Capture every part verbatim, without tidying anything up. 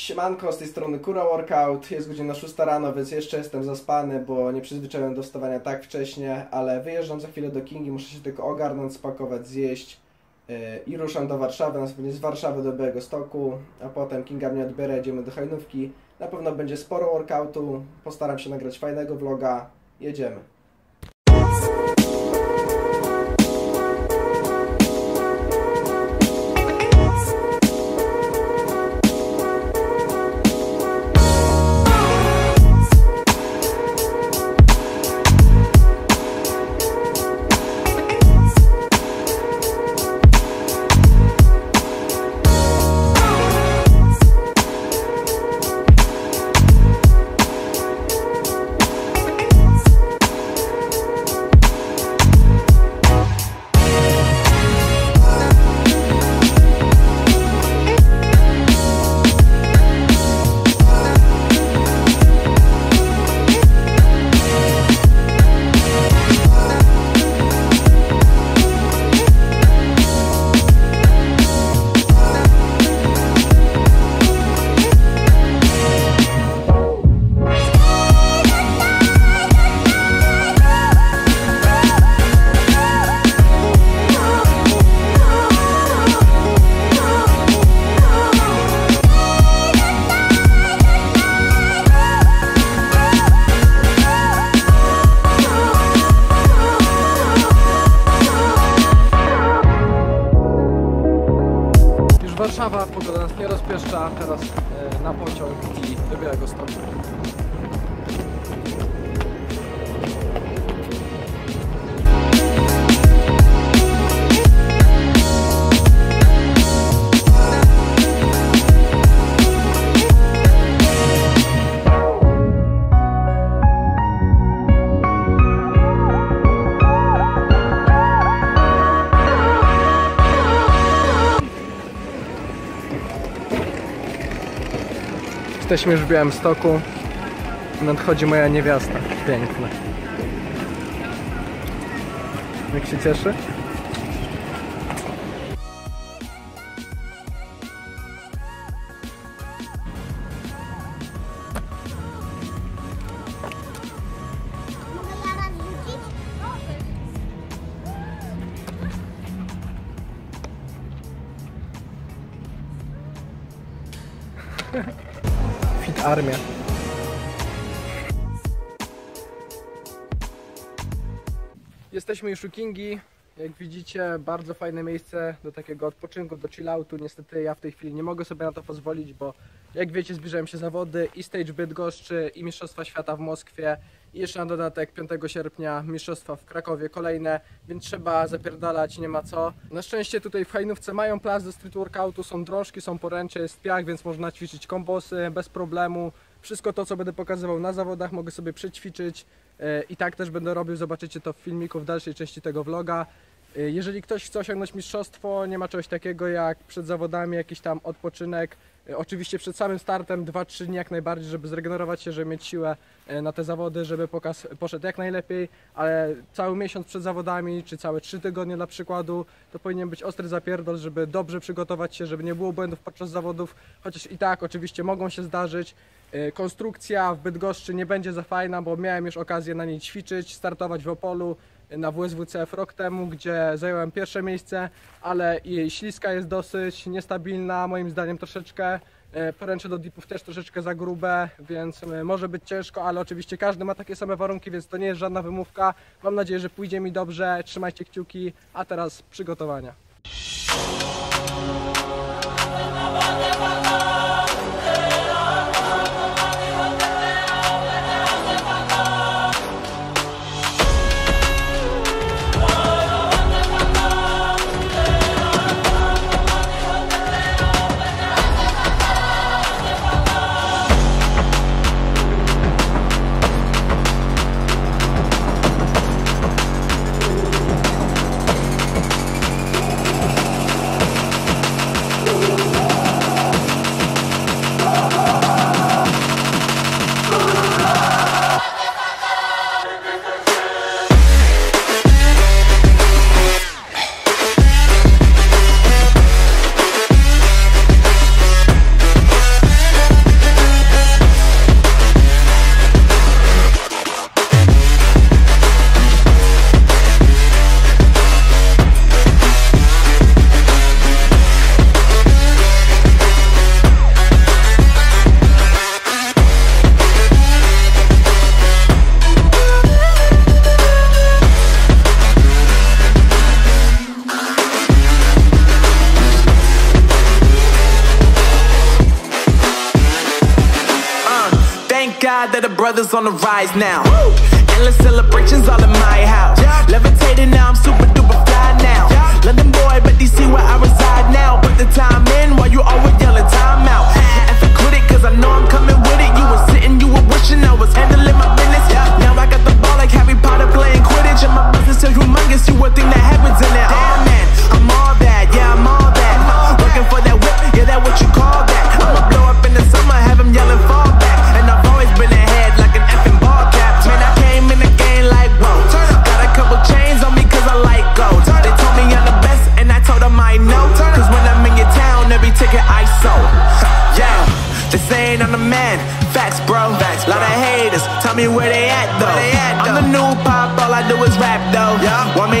Siemanko, z tej strony Kura Workout, jest godzina szósta rano, więc jeszcze jestem zaspany, bo nie przyzwyczaiłem do wstawania tak wcześnie, ale wyjeżdżam za chwilę do Kingi, muszę się tylko ogarnąć, spakować, zjeść yy, i ruszam do Warszawy, następnie z Warszawy do Białegostoku, a potem Kinga mnie odbiera, jedziemy do Hajnówki, na pewno będzie sporo workoutu, postaram się nagrać fajnego vloga, jedziemy. Warszawa, pogoda nas nie rozpieszcza, teraz y, na pociąg i do Białegostoku. Jesteśmy już w Białymstoku. Nadchodzi moja niewiasta. Piękna. Jak się cieszy? Fit armia. Jesteśmy już u Kingi. Jak widzicie, bardzo fajne miejsce do takiego odpoczynku, do chilloutu. Niestety ja w tej chwili nie mogę sobie na to pozwolić, bo jak wiecie, zbliżają się zawody i stage Bydgoszczy, i Mistrzostwa Świata w Moskwie, i jeszcze na dodatek piątego sierpnia Mistrzostwa w Krakowie kolejne, więc trzeba zapierdalać, nie ma co. Na szczęście tutaj w Hajnówce mają plac do street workoutu, są drążki, są poręcze, jest piach, więc można ćwiczyć kombosy bez problemu. Wszystko to, co będę pokazywał na zawodach, mogę sobie przećwiczyć i tak też będę robił, zobaczycie to w filmiku w dalszej części tego vloga. Jeżeli ktoś chce osiągnąć mistrzostwo, nie ma czegoś takiego jak przed zawodami jakiś tam odpoczynek. Oczywiście przed samym startem dwa trzy dni jak najbardziej, żeby zregenerować się, żeby mieć siłę na te zawody, żeby pokaz poszedł jak najlepiej, ale cały miesiąc przed zawodami, czy całe trzy tygodnie dla przykładu, to powinien być ostry zapierdol, żeby dobrze przygotować się, żeby nie było błędów podczas zawodów, chociaż i tak oczywiście mogą się zdarzyć. Konstrukcja w Bydgoszczy nie będzie za fajna, bo miałem już okazję na niej ćwiczyć, startować w Opolu na W S W C F rok temu, gdzie zająłem pierwsze miejsce, ale jej śliska jest dosyć niestabilna, moim zdaniem troszeczkę. Poręcze do dipów też troszeczkę za grube, więc może być ciężko, ale oczywiście każdy ma takie same warunki, więc to nie jest żadna wymówka. Mam nadzieję, że pójdzie mi dobrze, trzymajcie kciuki, a teraz przygotowania. God that the brothers on the rise now. Woo! Endless celebrations all in my house. Yeah. Levitating now, I'm super duper fly now. Yeah. London boy, but D C where I reside now. Put the time in while you always yelling time out. And for critic, cause I know I'm coming with it. You were sitting, you were wishing I was handling my business. Yeah. Now I got the ball like Harry Potter playing Quidditch. And my business is humongous, you a thing that happens in it. Damn man, I'm all that, yeah, I'm all that. Looking for that whip, yeah, that what you call that. I'ma blow up in the summer, have him yelling fall back. And I've always been ahead like an effing ball cap. Man, I came in the game like, whoa. Got a couple chains on me cause I like gold. They told me I'm the best and I told them I know. Cause when I'm in your town, every ticket I sold. Yeah, they saying I'm the man. Facts, bro. Facts, bro. Lot of haters, tell me where they at though. Where they at, though? I'm the new pop, all I do is rap though. Yeah. Want me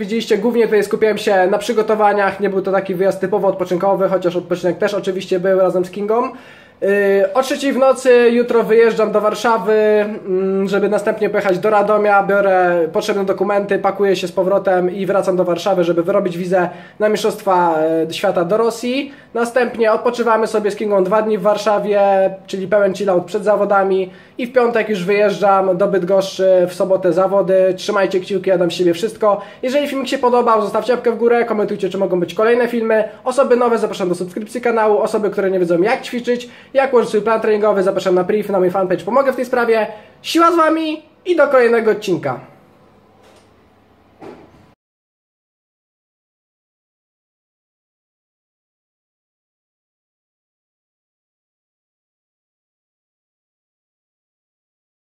Widzieliście, głównie tutaj skupiałem się na przygotowaniach, nie był to taki wyjazd typowo odpoczynkowy, chociaż odpoczynek też oczywiście był razem z Kingą. Yy, o trzeciej w nocy jutro wyjeżdżam do Warszawy, yy, żeby następnie pojechać do Radomia, biorę potrzebne dokumenty, pakuję się z powrotem i wracam do Warszawy, żeby wyrobić wizę na Mistrzostwa yy, Świata do Rosji. Następnie odpoczywamy sobie z Kingą dwa dni w Warszawie, czyli pełen chillout przed zawodami i w piątek już wyjeżdżam do Bydgoszczy, w sobotę zawody. Trzymajcie kciuki, ja dam z siebie wszystko. Jeżeli filmik się podobał, zostawcie łapkę w górę, komentujcie, czy mogą być kolejne filmy. Osoby nowe zapraszam do subskrypcji kanału, osoby, które nie wiedzą jak ćwiczyć, jak ułożyć swój plan treningowy, zapraszam na priv, na mój fanpage, pomogę w tej sprawie. Siła z Wami i do kolejnego odcinka.